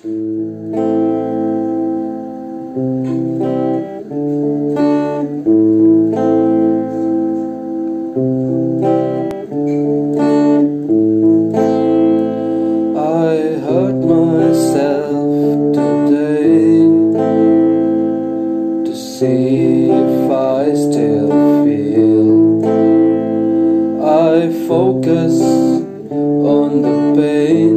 See if I still feel. I focus on the pain,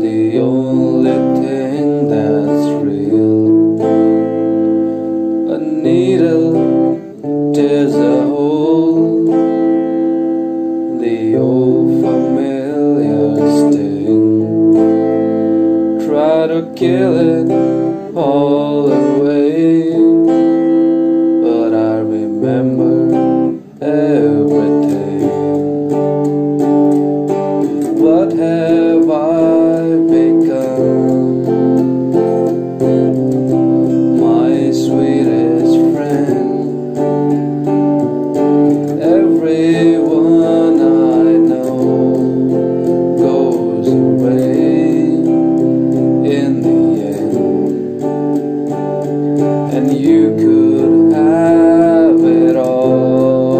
the only thing that's real. A needle tears a hole, the old familiar sting. Try to kill it all away, but I remember everything. What have I become, my sweetest friend? Everyone I know goes away in the and you could have it all.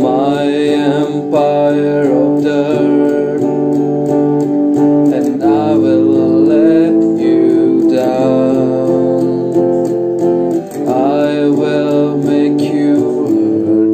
My empire of dirt, and I will let you down. I will make you hurt.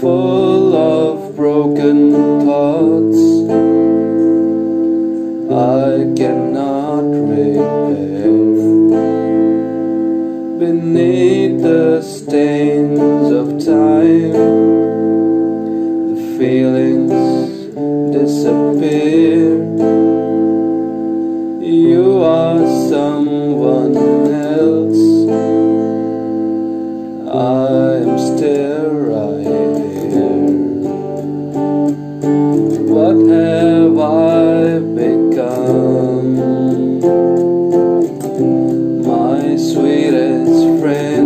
Full of broken thoughts I cannot repair. Beneath the stains of time, the feelings disappear. You are someone else, I am still right here. What have I become, my sweetest friend?